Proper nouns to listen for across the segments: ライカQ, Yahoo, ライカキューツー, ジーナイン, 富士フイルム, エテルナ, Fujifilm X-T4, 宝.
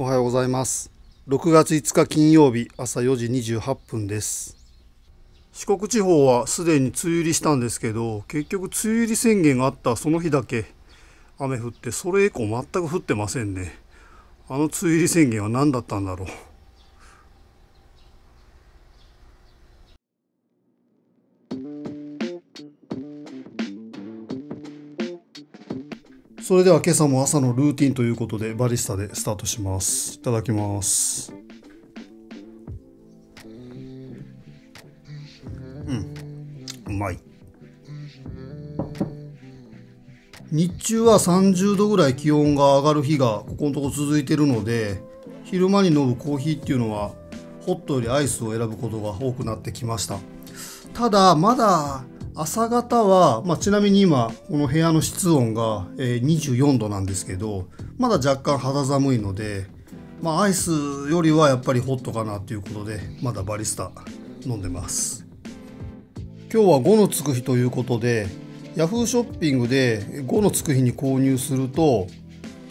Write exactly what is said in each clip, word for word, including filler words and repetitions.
おはようございます。ろくがついつか金曜日朝よじにじゅうはっぷんです。四国地方はすでに梅雨入りしたんですけど、結局梅雨入り宣言があったその日だけ雨降って、それ以降全く降ってませんね。あの梅雨入り宣言は何だったんだろう。それでは今朝も朝のルーティンということでバリスタでスタートします。いただきます。うん、うまい。日中はさんじゅうどぐらい気温が上がる日がここのとこ続いてるので、昼間に飲むコーヒーっていうのはホットよりアイスを選ぶことが多くなってきました。ただまだ朝方は、まあ、ちなみに今この部屋の室温がにじゅうよんどなんですけど、まだ若干肌寒いので、まあ、アイスよりはやっぱりホットかなということで、まだバリスタ飲んでます。今日はごのつく日ということで、 Yahoo ショッピングでごのつく日に購入すると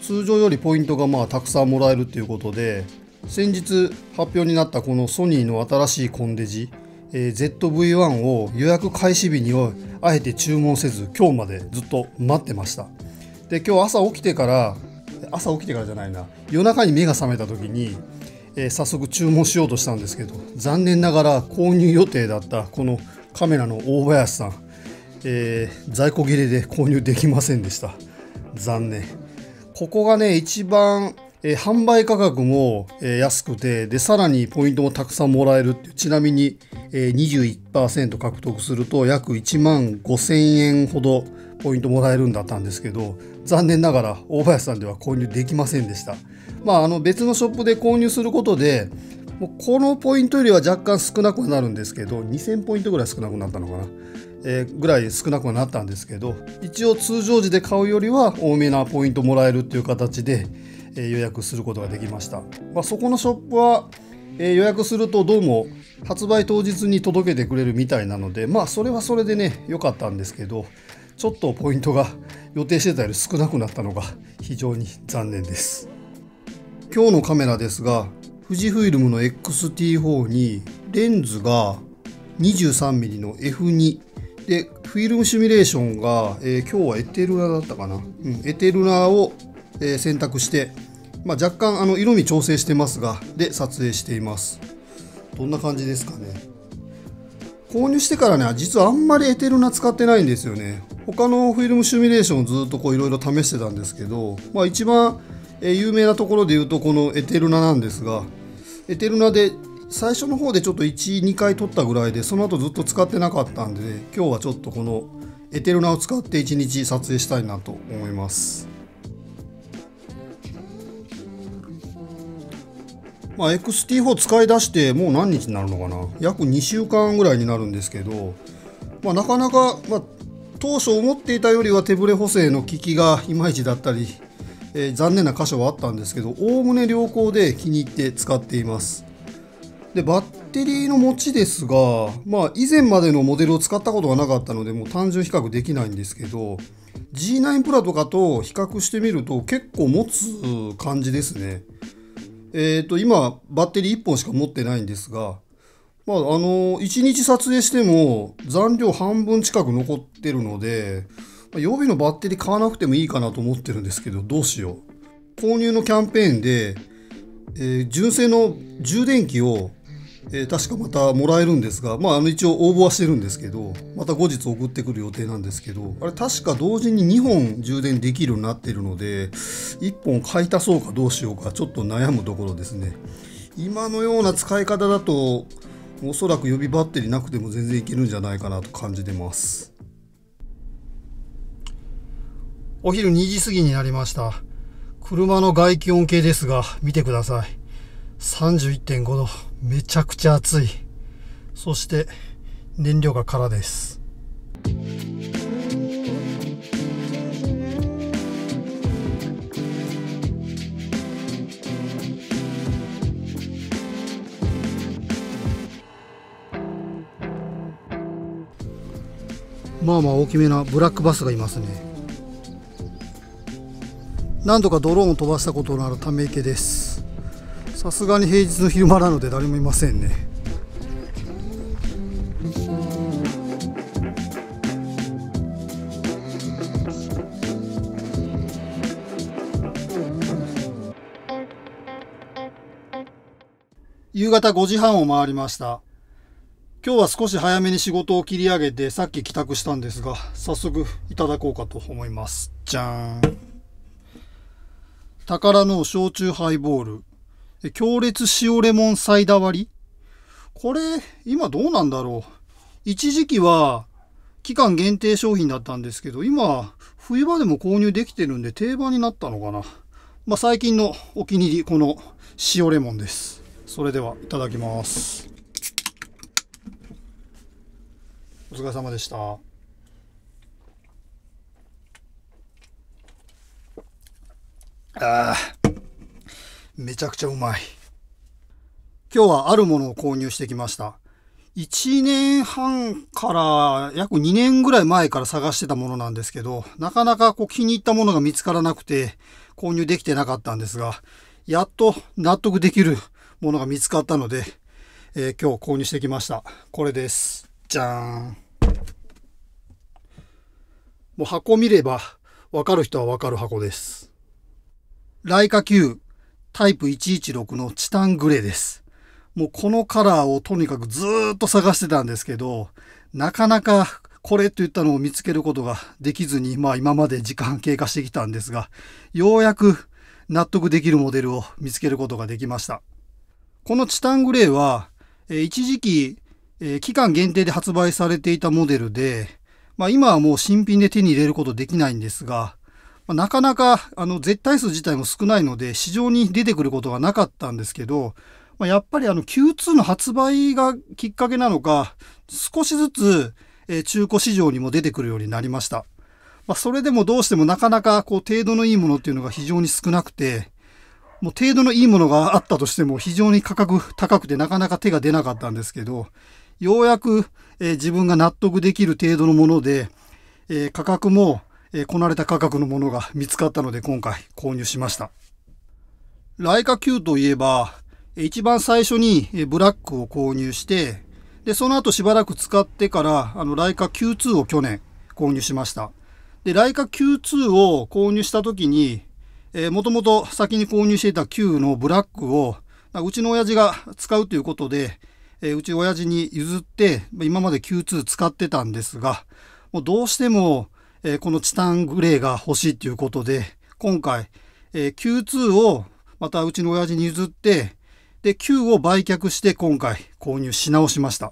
通常よりポイントがまあたくさんもらえるということで、先日発表になったこのソニーの新しいコンデジえー、ゼットブイワン を予約開始日にはあえて注文せず、今日までずっと待ってました。で、今日朝起きてから朝起きてからじゃないな夜中に目が覚めた時に、えー、早速注文しようとしたんですけど、残念ながら購入予定だったこのカメラの大林さん、えー、在庫切れで購入できませんでした。残念。ここがね一番えー、販売価格も、えー、安くて、でさらにポイントもたくさんもらえるって。ちなみに、えー、にじゅういちパーセント 獲得すると約いちまんごせんえんほどポイントもらえるんだったんですけど、残念ながら大林さんでは購入できませんでした。まあ、あの別のショップで購入することでもうこのポイントよりは若干少なくなるんですけど、にせんポイントぐらい少なくなったのかな、えー、ぐらい少なくなったんですけど、一応通常時で買うよりは多めなポイントもらえるっていう形で予約することができました。まあ、そこのショップは、えー、予約するとどうも発売当日に届けてくれるみたいなので、まあそれはそれでね良かったんですけど、ちょっとポイントが予定してたより少なくなったのが非常に残念です。今日のカメラですが、富士フイルムの エックスティーフォー にレンズが にじゅうさんミリ の エフに で、フィルムシミュレーションが、えー、今日はエテルナだったかな、うん、エテルナを選択して、まあ、若干あの色味調整してますが、で撮影しています。どんな感じですかね。購入してからね、実はあんまりエテルナ使ってないんですよね。他のフィルムシミュレーションをずっとこういろいろ試してたんですけど、まあ、一番有名なところで言うとこのエテルナなんですが、エテルナで最初の方でちょっといち、にかい撮ったぐらいで、その後ずっと使ってなかったんで、ね、今日はちょっとこのエテルナを使っていちにち撮影したいなと思います。まあ、エックスティーフォー 使い出してもう何日になるのかな、約にしゅうかんぐらいになるんですけど、まあ、なかなか、まあ、当初思っていたよりは手ブレ補正の効きがいまいちだったり、えー、残念な箇所はあったんですけど、おおむね良好で気に入って使っています。でバッテリーの持ちですが、まあ、以前までのモデルを使ったことがなかったのでもう単純比較できないんですけど、 ジーナイン プラとかと比較してみると結構持つ感じですね。えーと今バッテリーいっぽんしか持ってないんですが、まあ、あのいちにち撮影しても残量半分近く残ってるので、まあ、予備のバッテリー買わなくてもいいかなと思ってるんですけど、どうしよう。購入のキャンペーンで、えー、純正の充電器を、えー、確かまたもらえるんですが、まあ、あの一応応募はしてるんですけど、また後日送ってくる予定なんですけど、あれ確か同時ににほん充電できるようになっているので、いっぽん買い足そうかどうしようかちょっと悩むところですね。今のような使い方だとおそらく予備バッテリーなくても全然いけるんじゃないかなと感じてます。お昼にじ過ぎになりました。車の外気温計ですが見てください。さんじゅういってんごど、めちゃくちゃ暑い。そして燃料が空です。まあまあ大きめなブラックバスがいますね。何度かドローンを飛ばしたことのあるため池です。さすがに平日の昼間なので誰もいませんね。夕方ごじはんを回りました。今日は少し早めに仕事を切り上げてさっき帰宅したんですが、早速いただこうかと思います。じゃーん。宝の焼酎ハイボール。強烈塩レモンサイダー割り。これ、今どうなんだろう。一時期は期間限定商品だったんですけど、今、冬場でも購入できてるんで定番になったのかな。まあ、最近のお気に入り、この塩レモンです。それではいただきます。お疲れ様でした。あー、めちゃくちゃうまい。今日はあるものを購入してきました。いちねんはんから約にねんぐらい前から探してたものなんですけど、なかなかこう気に入ったものが見つからなくて購入できてなかったんですが、やっと納得できるものが見つかったので、えー、今日購入してきました。これです。じゃーん。もう箱見ればわかる人はわかる箱です。ライカQタイプいちいちろくのチタングレーです。もうこのカラーをとにかくずーっと探してたんですけど、なかなかこれといったのを見つけることができずに、まあ今まで時間経過してきたんですが、ようやく納得できるモデルを見つけることができました。このチタングレーは、一時期、期間限定で発売されていたモデルで、まあ、今はもう新品で手に入れることできないんですが、なかなかあの絶対数自体も少ないので市場に出てくることがなかったんですけど、まあ、やっぱりあの キューツー の発売がきっかけなのか、少しずつ中古市場にも出てくるようになりました。まあ、それでもどうしてもなかなかこう程度のいいものっていうのが非常に少なくて、もう程度のいいものがあったとしても非常に価格高くてなかなか手が出なかったんですけど、ようやく、えー、自分が納得できる程度のもので、えー、価格も、えー、こなれた価格のものが見つかったので今回購入しました。ライカQといえば、一番最初にブラックを購入して、で、その後しばらく使ってから、あの、ライカキューツーを去年購入しました。で、ライカキューツーを購入した時に、えー、もともと先に購入していた Q のブラックを、うちの親父が使うということで、えー、うち親父に譲って、今まで キューツー 使ってたんですが、もうどうしても、えー、このチタングレーが欲しいということで、今回、えー、キューツー をまたうちの親父に譲って、で、Q を売却して今回購入し直しました。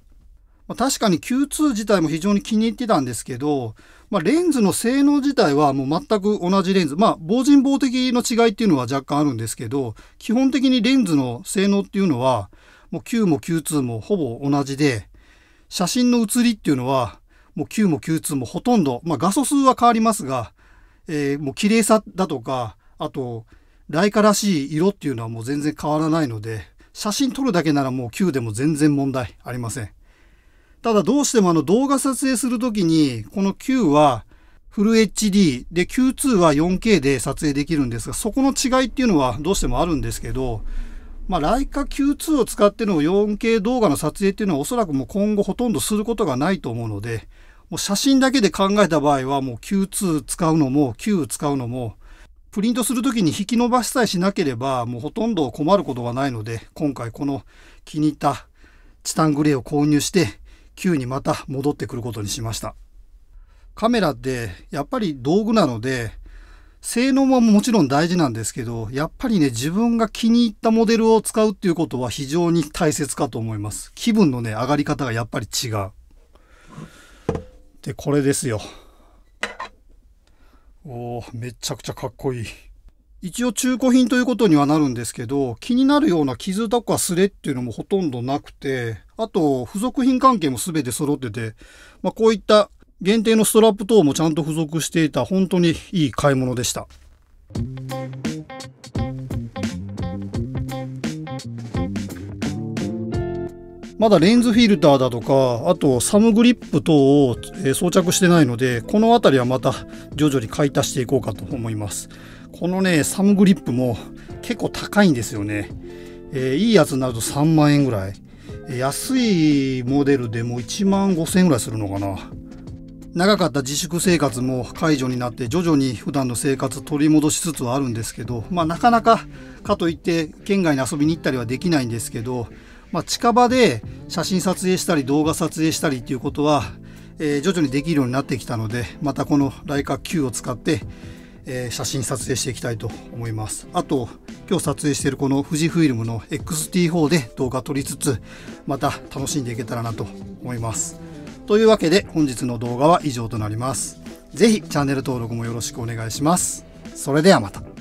まあ、確かに キューツー 自体も非常に気に入ってたんですけど、まあ、レンズの性能自体はもう全く同じレンズ。まあ、防塵防滴の違いっていうのは若干あるんですけど、基本的にレンズの性能っていうのは、もう Q も キューツー もほぼ同じで、写真の写りっていうのは、もう Q も キューツー もほとんど、まあ、画素数は変わりますが、えー、もう綺麗さだとか、あと、ライカらしい色っていうのはもう全然変わらないので、写真撮るだけならもう Q でも全然問題ありません。ただどうしてもあの動画撮影するときに、この Q はフル エイチディー で キューツー は フォーケー で撮影できるんですが、そこの違いっていうのはどうしてもあるんですけど、まあ、ライカ キューツー を使っての フォーケー 動画の撮影っていうのはおそらくもう今後ほとんどすることがないと思うので、もう写真だけで考えた場合はもう キューツー 使うのも Q 使うのも、プリントするときに引き伸ばしさえしなければもうほとんど困ることはないので、今回この気に入ったチタングレーを購入して、Q にまた戻ってくることにしました。カメラってやっぱり道具なので、性能ももちろん大事なんですけど、やっぱりね、自分が気に入ったモデルを使うっていうことは非常に大切かと思います。気分のね、上がり方がやっぱり違う。で、これですよ。おー、めちゃくちゃかっこいい。一応中古品ということにはなるんですけど、気になるような傷とかスレっていうのもほとんどなくて、あと付属品関係も全て揃ってて、まあ、こういった限定のストラップ等もちゃんと付属していた本当にいい買い物でした。まだレンズフィルターだとか、あとサムグリップ等を装着してないので、この辺りはまた徐々に買い足していこうかと思います。このね、サムグリップも結構高いんですよね。えー、いいやつになるとさんまんえんぐらい、安いモデルでもいちまんごせんえんぐらいするのかな。長かった自粛生活も解除になって徐々に普段の生活取り戻しつつはあるんですけど、まあなかなかかといって県外に遊びに行ったりはできないんですけど、まあ、近場で写真撮影したり動画撮影したりっていうことは、えー、徐々にできるようになってきたので、またこのライカ Q を使って、えー、写真撮影していきたいと思います。あと今日撮影しているこの富士フイルムの エックスティーフォー で動画撮りつつまた楽しんでいけたらなと思います。というわけで本日の動画は以上となります。ぜひチャンネル登録もよろしくお願いします。それではまた。